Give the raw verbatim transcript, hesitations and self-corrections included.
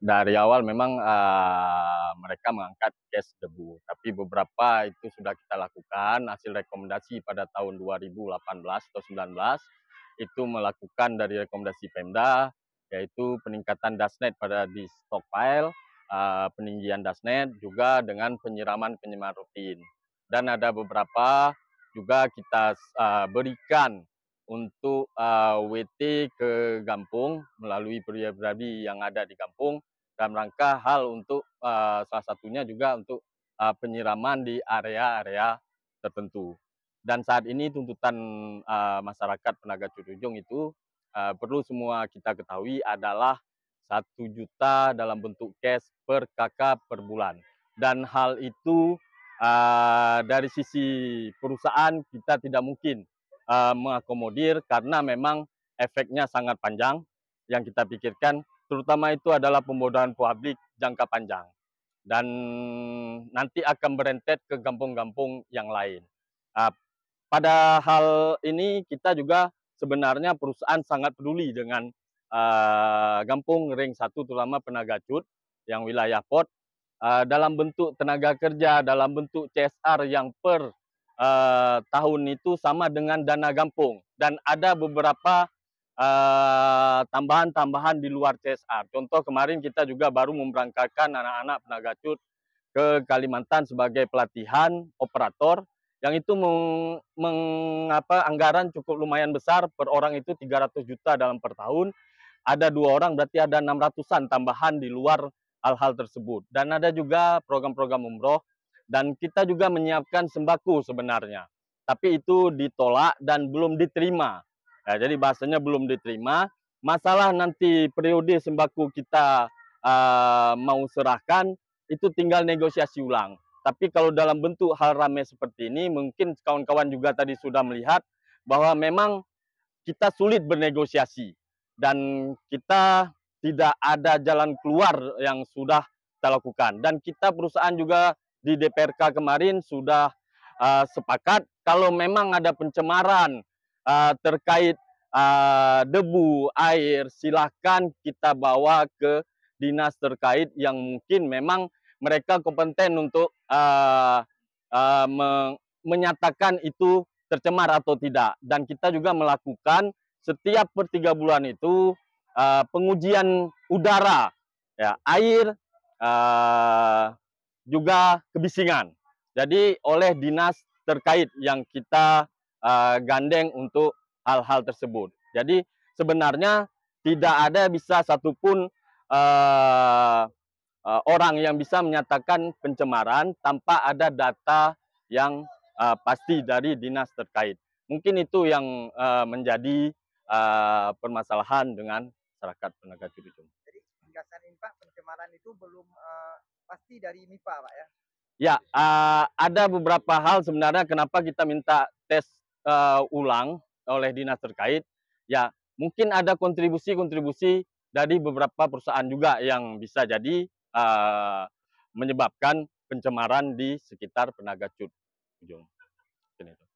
dari awal memang uh, mereka mengangkat gas debu, tapi beberapa itu sudah kita lakukan. Hasil rekomendasi pada tahun dua ribu delapan belas atau sembilan belas itu melakukan dari rekomendasi Pemda, yaitu peningkatan dasnet pada di stockpile, uh, peninggian dasnet juga dengan penyiraman penyiraman rutin. Dan ada beberapa juga kita uh, berikan untuk uh, W T ke Gampung melalui pribadi yang ada di Gampung, dalam rangka hal untuk uh, salah satunya juga untuk uh, penyiraman di area-area tertentu. Dan saat ini tuntutan uh, masyarakat Peunaga Cut Ujong itu uh, perlu semua kita ketahui adalah satu juta dalam bentuk cash per K K per bulan. Dan hal itu uh, dari sisi perusahaan kita tidak mungkin uh, mengakomodir, karena memang efeknya sangat panjang yang kita pikirkan. Terutama itu adalah pembodohan publik jangka panjang, dan nanti akan berentet ke kampung-kampung yang lain. Uh, pada hal ini kita juga sebenarnya perusahaan sangat peduli dengan uh, kampung ring satu, terutama Peunaga Cut yang wilayah port, uh, dalam bentuk tenaga kerja, dalam bentuk C S R yang per uh, tahun itu sama dengan dana kampung, dan ada beberapa tambahan-tambahan uh, di luar C S R. Contoh, kemarin kita juga baru memberangkatkan anak-anak Peunaga Cut ke Kalimantan sebagai pelatihan operator, yang itu meng, mengapa anggaran cukup lumayan besar, per orang itu tiga ratus juta dalam per tahun. Ada dua orang berarti ada enam ratusan tambahan di luar hal-hal tersebut. Dan ada juga program-program umroh, dan kita juga menyiapkan sembako sebenarnya, tapi itu ditolak dan belum diterima. Ya, jadi bahasanya belum diterima. Masalah nanti periode sembako kita uh, mau serahkan, itu tinggal negosiasi ulang. Tapi kalau dalam bentuk hal ramai seperti ini, mungkin kawan-kawan juga tadi sudah melihat bahwa memang kita sulit bernegosiasi. Dan kita tidak ada jalan keluar yang sudah kita lakukan. Dan kita perusahaan juga di D P R K kemarin sudah uh, sepakat kalau memang ada pencemaran Uh, terkait uh, debu, air, silahkan kita bawa ke dinas terkait yang mungkin memang mereka kompeten untuk uh, uh, me menyatakan itu tercemar atau tidak. Dan kita juga melakukan setiap per tiga bulan itu uh, pengujian udara, ya, air, uh, juga kebisingan. Jadi oleh dinas terkait yang kita Uh, gandeng untuk hal-hal tersebut. Jadi sebenarnya tidak ada bisa satupun uh, uh, orang yang bisa menyatakan pencemaran tanpa ada data yang uh, pasti dari dinas terkait. Mungkin itu yang uh, menjadi uh, permasalahan dengan masyarakat Peunaga Cut Ujong. Jadi penegasan ini, Pak, pencemaran itu belum uh, pasti dari M I P A, Pak, ya? Ya, uh, ada beberapa hal sebenarnya kenapa kita minta tes Uh, ulang oleh dinas terkait, ya mungkin ada kontribusi-kontribusi dari beberapa perusahaan juga yang bisa jadi uh, menyebabkan pencemaran di sekitar Peunaga Cut Ujong.